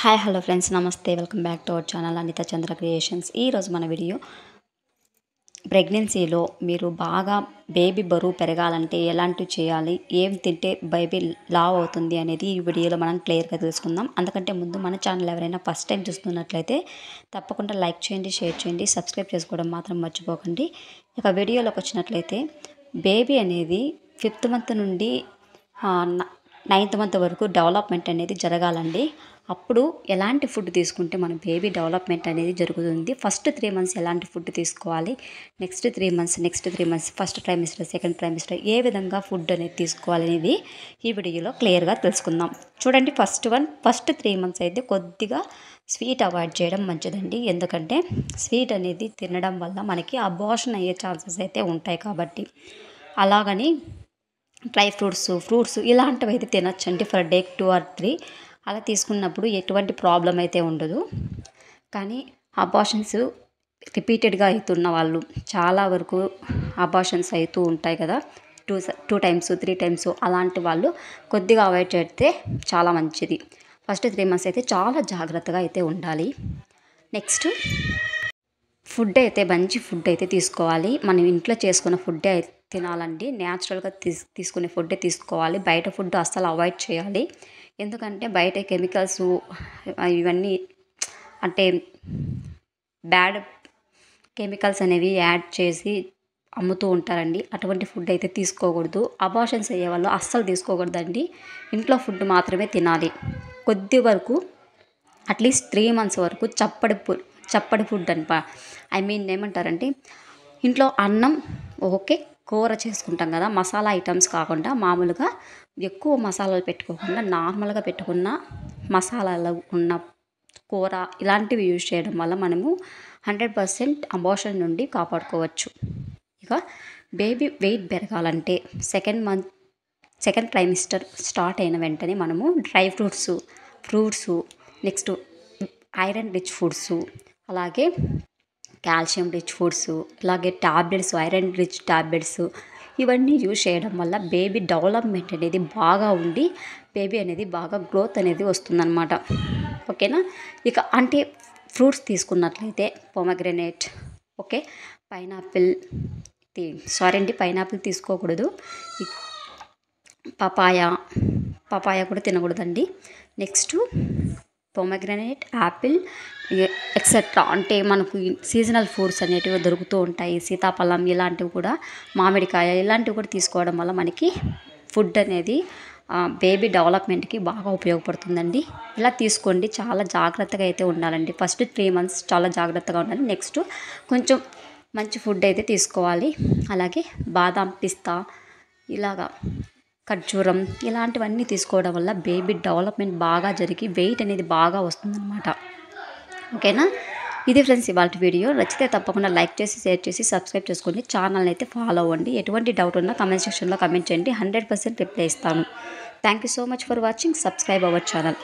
Hi, hello friends, namaste, welcome back to our channel Anita Chandra Creations. Ee roju mana video pregnancy lo meeru baga baby baru peregalante elanti cheyali, em tinte baby lav avutundi anedi ee video lo manam clear ga telusukundam. Andukante mundu mana channel evaraina first time chustunnatlaite tappakunda like cheyandi, share cheyandi, subscribe chesukodam matram marchipokandi. Oka video loki vachinatlaite baby anedi 5th month nundi 9th month వరకు development అనేది జరగాలండి. అప్పుడు ఎలాంటి food తీసుకుంటే మన baby development అనేది జరుగుతుంది. First 3 months ఎలాంటి ఫుడ్ తీసుకోవాలి, next 3 months first trimester, second trimester ఏ విధంగా ఫుడ్ అనేది తీసుకోవాలి అనేది ఈ వీడియోలో క్లియర్ గా తెలుసుకుందాం. చూడండి, ఫస్ట్ 3 మంత్స్ అయితే కొద్దిగా స్వీట్ అవాయిడ్ చేయడం మంచిదండి. ఎందుకంటే స్వీట్ అనేది తినడం వల్ల మనకి అబార్షన్ అయ్యే ఛాన్సెస్ అయితే ఉంటాయి. కాబట్టి అలాగని డ్రై ఫ్రూట్స్ ఇలాంటివి అయితే తినొచ్చండి. ఫర్ డే 2 or 3 అలా తీసుకున్నప్పుడు ఎటువంటి ప్రాబ్లం అయితే ఉండదు. కానీ అబార్షన్స్ రిపీటెడ్గా అవుతున్న వాళ్ళు చాలా వరకు అబార్షన్స్ అవుతూ ఉంటాయి కదా, 2 times 3 times అలాంటి వాళ్ళు కొద్దిగా అవాయిడ్ చేస్తే చాలా మంచిది. ఫస్ట్ 3 months అయితే చాలా జాగ్రత్తగా అయితే ఉండాలి. నెక్స్ట్ ఫుడ్ అయితే మంచి ఫుడ్ అయితే తీసుకోవాలి. మనం ఇంట్లో చేసుకున్న ఫుడ్ అయితే తినాలండి. న్యాచురల్గా తీసుకునే ఫుడ్డే తీసుకోవాలి. బయట ఫుడ్ అస్సలు అవాయిడ్ చేయాలి. ఎందుకంటే బయట కెమికల్స్ ఇవన్నీ అంటే బ్యాడ్ కెమికల్స్ అనేవి యాడ్ చేసి అమ్ముతూ ఉంటారండి. అటువంటి ఫుడ్ అయితే తీసుకోకూడదు. అబార్షన్స్ అయ్యే వాళ్ళు అస్సలు తీసుకోకూడదండి. ఇంట్లో ఫుడ్ మాత్రమే తినాలి. కొద్ది వరకు అట్లీస్ట్ 3 months వరకు చప్పటి ఫుడ్ అనమాట. ఏమంటారంటే ఇంట్లో అన్నం, ఓకే కూర చేసుకుంటాం కదా, మసాలా ఐటమ్స్ కాకుండా మామూలుగా ఎక్కువ మసాలాలు పెట్టుకోకుండా నార్మల్గా పెట్టుకున్న మసాలాలు ఉన్న కూర ఇలాంటివి యూజ్ చేయడం వల్ల మనము 100% అబార్షన్ నుండి కాపాడుకోవచ్చు. ఇక బేబీ వెయిట్ పెరగాలంటే సెకండ్ ట్రైమిస్టర్ స్టార్ట్ అయిన వెంటనే మనము dry fruits, next iron rich foods, అలాగే కాల్షియం రిచ్ ఫుడ్స్, అలాగే టాబ్లెట్స్, ఐరన్ రిచ్ టాబ్లెట్స్ ఇవన్నీ యూజ్ చేయడం వల్ల బేబీ డెవలప్మెంట్ అనేది బాగా ఉండి బేబీ అనేది బాగా గ్రోత్ అనేది వస్తుందన్నమాట. ఓకేనా. ఇక అంటే ఫ్రూట్స్ తీసుకున్నట్లయితే పొమగ్రనేట్, ఓకే పైనాపిల్ తీసుకోకూడదు. పపాయ కూడా తినకూడదండి. నెక్స్ట్ పొమగ్రనేట్, యాపిల్ ఎక్సెట్రా అంటే మనకు సీజనల్ ఫ్రూట్స్ అనేటివి దొరుకుతూ ఉంటాయి. సీతాఫలం ఇలాంటివి కూడా, మామిడికాయ ఇలాంటివి కూడా తీసుకోవడం వల్ల మనకి ఫుడ్ అనేది బేబీ డెవలప్మెంట్కి బాగా ఉపయోగపడుతుందండి. ఇలా తీసుకోండి. చాలా జాగ్రత్తగా అయితే ఉండాలండి. ఫస్ట్ 3 months చాలా జాగ్రత్తగా ఉండాలి. నెక్స్ట్ కొంచెం మంచి ఫుడ్ అయితే తీసుకోవాలి. అలాగే బాదాం, పిస్తా, ఇలాగా ఖర్జూరం ఇలాంటివన్నీ తీసుకోవడం వల్ల బేబీ డెవలప్మెంట్ బాగా జరిగి వెయిట్ అనేది బాగా వస్తుందన్నమాట. ఓకేనా. ఇది ఫ్రెండ్స్ ఇవాళ వీడియో. నచ్చితే తప్పకుండా లైక్ చేసి, షేర్ చేసి, సబ్స్క్రైబ్ చేసుకోండి. ఛానల్ని అయితే ఫాలో అవ్వండి. ఎటువంటి డౌట్ ఉన్నా కమెంట్ సెక్షన్లో కమెంట్ చేయండి. 100% రిప్లై ఇస్తాను. Thank you so much for watching. Subscribe our channel.